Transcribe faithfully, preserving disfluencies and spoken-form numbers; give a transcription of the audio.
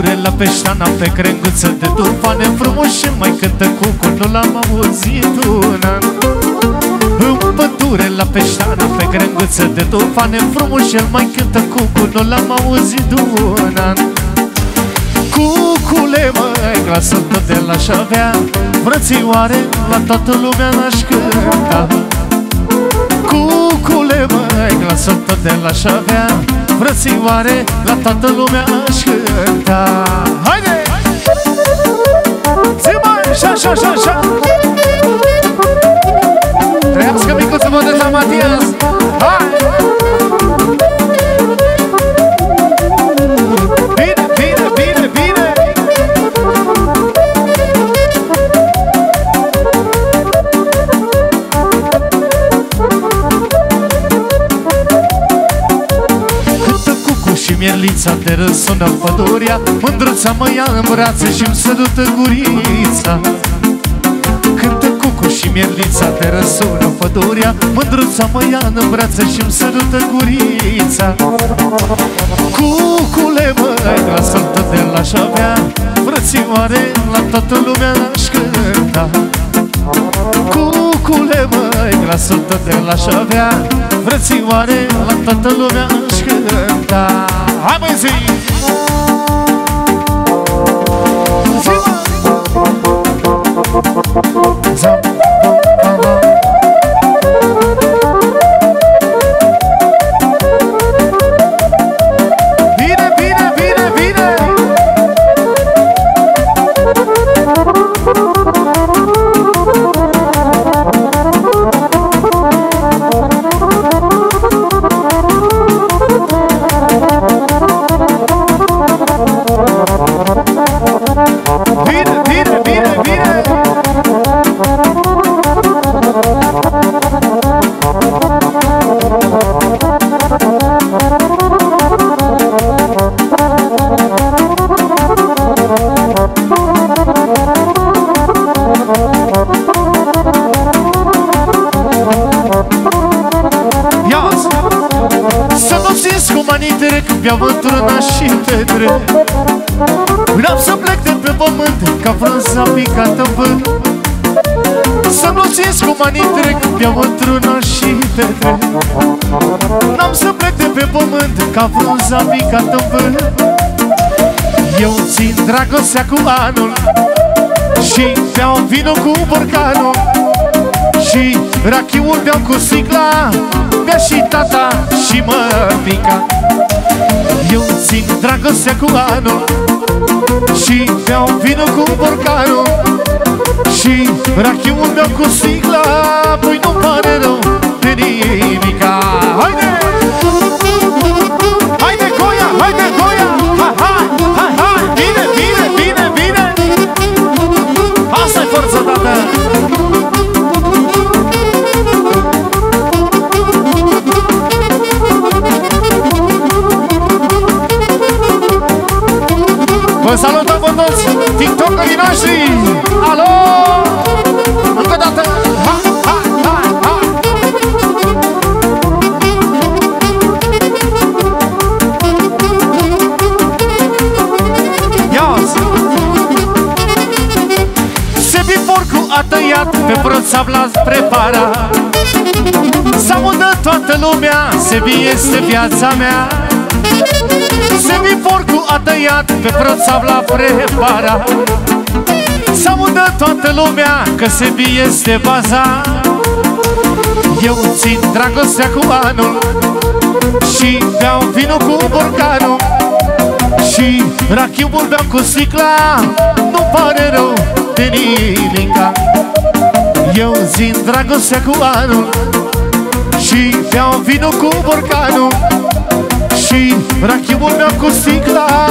gură la peșana, pe crenguță de turfane frumos și mai cântă cucul, nu l-am auzit un an. În pădure la peșana, pe crenguță de turfane frumos și el mai cântă cucul, nu l-am auzit un an. Cucule măi, glasul tot de l-aș avea, frățioare, la toată lumea n-aș cânta. Cucule măi, glasul tot de l-aș avea, frățioare, la toată lumea aș cânta. Haide! Zi mai, șa, șa, șa, șa! Trebuie să micuță mă de la Matias! Hai! Bine, bine, bine, bine! Mierlița de râs sună pădurea, mândruța mă ia în brațe și-mi sărută gurița. Cântă cucu și mierlița de râs sună pădurea, mândruța mă ia în brațe și-mi sărută gurița. Cucule măi, glasul tot de l-aș avea, frățioare, la toată lumea n-aș cânta. Cucule măi, glasul tot de l-aș avea, frățioare, la toată lumea n-aș cânta. Hai băi zi! Zi mă! Zi! Bine, bine, bine, bine! Mi-a vânturna și vedre, vreau să plec de pe pământ ca frunza picată în vânt. Să nu ținți cum anii trec, mi-a vânturna și vedre, n-am să plec de pe pământ ca frunza picată în vânt. Eu țin dragostea cu anul și beau vinul cu borcanul și rachiul beau cu sticla, bea și tata și mămica. Eu țin dragostea cu anul și beau vinul cu borcanul și rachiul beau cu sticla, păi nu-mi pare rău de nimica. Haide! Haide, Goia! Haide, Goia! Ha, ha, ha, ha! Bine, bine, bine, bine! Asta-i forța, tată! Vă salutăm pe toți TikTok-urii noștri! Alo! Încă o dată! Ha, ha, ha, ha! Ia-o-s! Se biforcul a tăiat, pe prăt s-a blat preparat, s-a mudat toată lumea, Sebi este viața mea. Semiforcul a tăiat, pe prăt s-a vla prepara, s-a mudat toată lumea, că Sebi este baza. Eu țin dragostea cu anul și beau vinul cu borcanul și rachiul beau cu sticla, nu pare rău de nimica. Eu țin dragostea cu anul și beau vinul cu borcanul și rachiul meu cu sticla,